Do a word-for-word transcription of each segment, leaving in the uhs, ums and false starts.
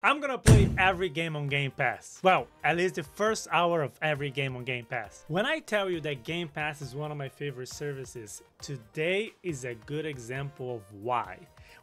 I'm gonna play every game on Game Pass. Well, at least the first hour of every game on Game Pass. When I tell you that Game Pass is one of my favorite services, today is a good example of why.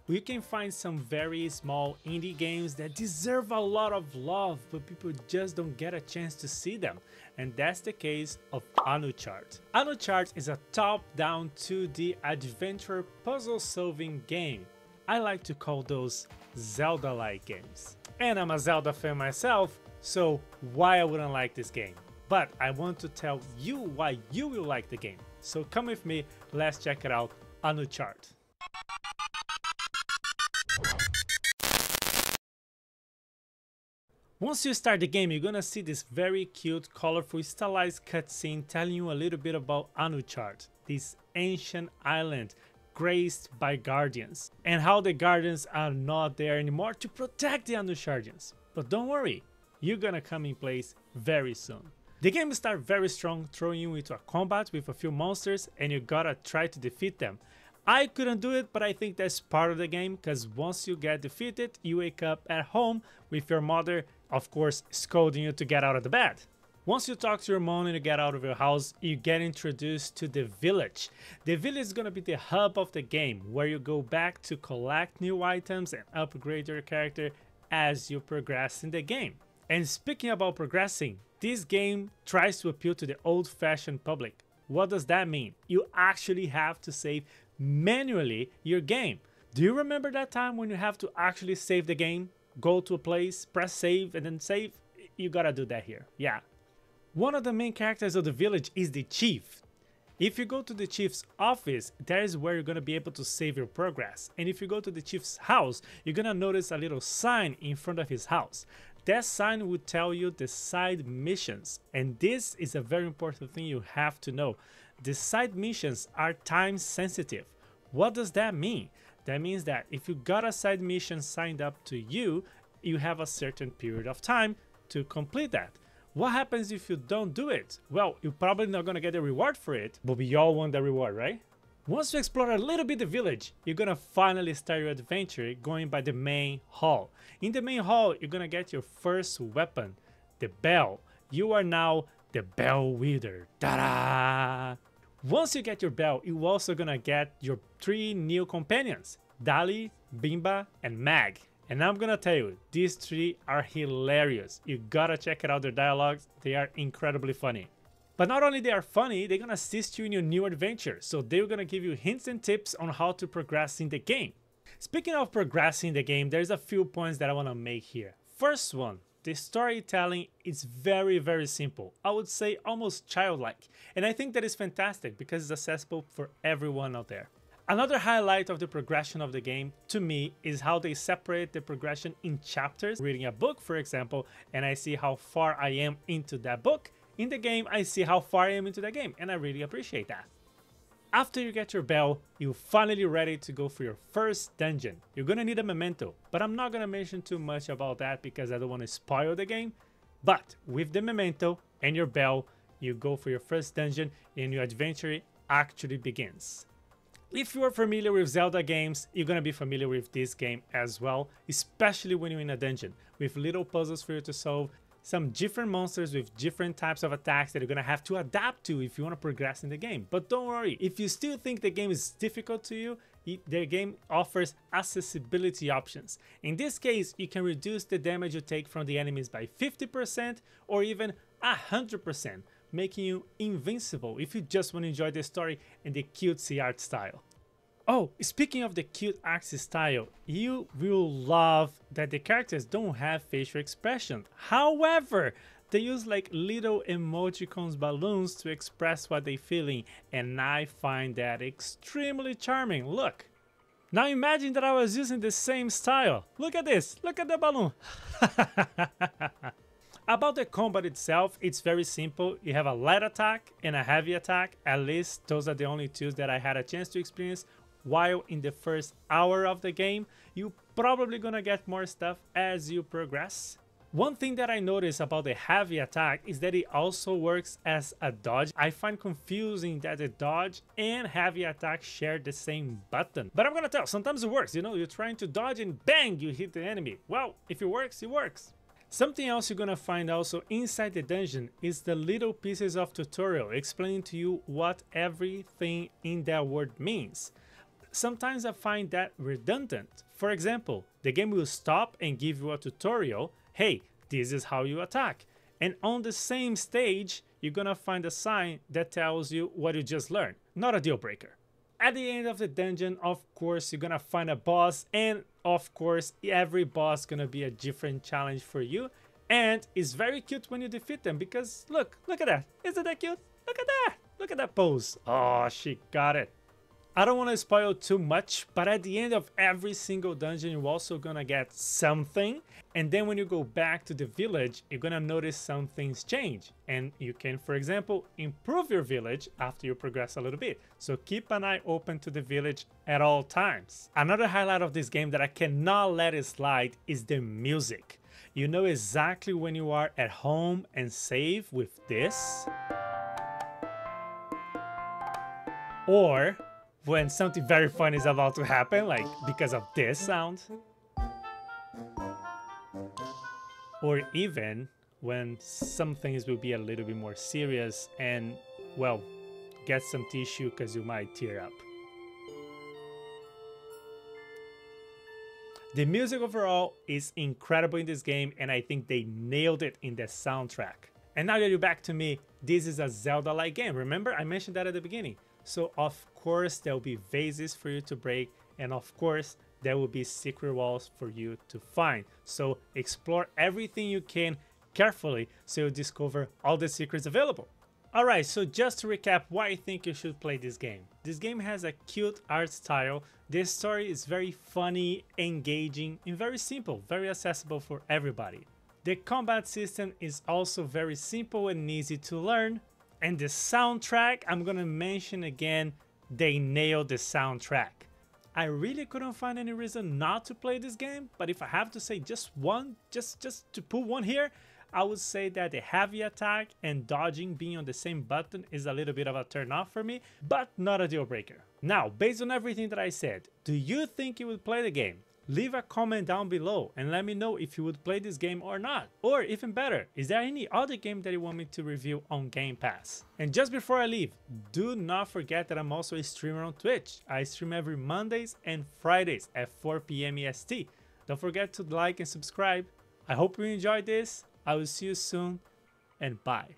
We can find some very small indie games that deserve a lot of love, but people just don't get a chance to see them. And that's the case of Anuchard. Anuchard is a top-down two D adventure puzzle-solving game. I like to call those Zelda-like games. And I'm a Zelda fan myself, so why I wouldn't like this game? But I want to tell you why you will like the game. So come with me, let's check it out, Anuchard. Once you start the game, you're gonna see this very cute, colorful, stylized cutscene telling you a little bit about Anuchard, this ancient island graced by guardians, and how the guardians are not there anymore to protect the Anuchardians. But don't worry, you're gonna come in place very soon. The game starts very strong, throwing you into a combat with a few monsters, and you gotta try to defeat them. I couldn't do it, but I think that's part of the game, because once you get defeated, you wake up at home with your mother, of course, scolding you to get out of the bed. Once you talk to your mom and you get out of your house, you get introduced to the village. The village is gonna be the hub of the game, where you go back to collect new items and upgrade your character as you progress in the game. And speaking about progressing, this game tries to appeal to the old-fashioned public. What does that mean? You actually have to save manually your game. Do you remember that time when you have to actually save the game? Go to a place, press save, and then save? You gotta do that here, yeah. One of the main characters of the village is the chief. If you go to the chief's office, that is where you're gonna be able to save your progress. And if you go to the chief's house, you're gonna notice a little sign in front of his house. That sign will tell you the side missions. And this is a very important thing you have to know. The side missions are time sensitive. What does that mean? That means that if you got a side mission signed up to you, you have a certain period of time to complete that. What happens if you don't do it? Well, you're probably not gonna get a reward for it, but we all want the reward, right? Once you explore a little bit the village, you're gonna finally start your adventure going by the main hall. In the main hall, you're gonna get your first weapon, the bell. You are now the bell wielder. Ta-da! Once you get your bell, you're also gonna get your three new companions, Dali, Bimba, and Meg. And I'm gonna tell you, these three are hilarious. You gotta check out their dialogues, they are incredibly funny. But not only they are funny, they're gonna assist you in your new adventure, so they're gonna give you hints and tips on how to progress in the game. Speaking of progressing the game, there's a few points that I wanna make here. First one, the storytelling is very, very simple. I would say almost childlike. And I think that is fantastic because it's accessible for everyone out there. Another highlight of the progression of the game, to me, is how they separate the progression in chapters. Reading a book, for example, and I see how far I am into that book. In the game, I see how far I am into that game, and I really appreciate that. After you get your bell, you're finally ready to go for your first dungeon. You're gonna need a memento, but I'm not gonna mention too much about that because I don't want to spoil the game. But with the memento and your bell, you go for your first dungeon and your adventure actually begins. If you are familiar with Zelda games, you're gonna be familiar with this game as well, especially when you're in a dungeon, with little puzzles for you to solve, some different monsters with different types of attacks that you're gonna have to adapt to if you wanna progress in the game. But don't worry, if you still think the game is difficult to you, the game offers accessibility options. In this case, you can reduce the damage you take from the enemies by fifty percent or even one hundred percent. Making you invincible if you just want to enjoy the story and the cutesy art style. Oh, speaking of the cute art style, you will love that the characters don't have facial expression. However, they use like little emoticons balloons to express what they're feeling, and I find that extremely charming. Look, now imagine that I was using the same style. Look at this, look at the balloon. About the combat itself, it's very simple. You have a light attack and a heavy attack. At least those are the only two that I had a chance to experience while in the first hour of the game. You're probably gonna get more stuff as you progress. One thing that I noticed about the heavy attack is that it also works as a dodge. I find confusing that the dodge and heavy attack share the same button. But I'm gonna tell, sometimes it works, you know, you're trying to dodge and bang, you hit the enemy. Well, if it works, it works. Something else you're gonna find also inside the dungeon is the little pieces of tutorial explaining to you what everything in that word means. Sometimes I find that redundant. For example, the game will stop and give you a tutorial. Hey, this is how you attack. And on the same stage, you're gonna find a sign that tells you what you just learned. Not a deal breaker. At the end of the dungeon, of course, you're gonna find a boss, and of course, every boss is gonna be a different challenge for you. And it's very cute when you defeat them because look, look at that. Isn't that cute? Look at that. Look at that pose. Oh, she got it. I don't want to spoil too much, but at the end of every single dungeon, you're also gonna get something. And then when you go back to the village, you're gonna notice some things change. And you can, for example, improve your village after you progress a little bit. So keep an eye open to the village at all times. Another highlight of this game that I cannot let it slide is the music. You know exactly when you are at home and safe with this. Or when something very fun is about to happen, like because of this sound. Or even when some things will be a little bit more serious and, well, get some tissue because you might tear up. The music overall is incredible in this game, and I think they nailed it in the soundtrack. And now that you're back to me, this is a Zelda-like game. Remember, I mentioned that at the beginning. So of course there will be vases for you to break, and of course there will be secret walls for you to find. So explore everything you can carefully so you'll discover all the secrets available. Alright, so just to recap why I think you should play this game. This game has a cute art style, the story is very funny, engaging, and very simple, very accessible for everybody. The combat system is also very simple and easy to learn. And the soundtrack, I'm gonna mention again, they nailed the soundtrack. I really couldn't find any reason not to play this game, but if I have to say just one, just, just to put one here, I would say that the heavy attack and dodging being on the same button is a little bit of a turn off for me, but not a deal breaker. Now, based on everything that I said, do you think you would play the game? Leave a comment down below and let me know if you would play this game or not. Or even better, is there any other game that you want me to review on Game Pass? And just before I leave, do not forget that I'm also a streamer on Twitch. I stream every Mondays and Fridays at four P M E S T. Don't forget to like and subscribe. I hope you enjoyed this. I will see you soon, and bye.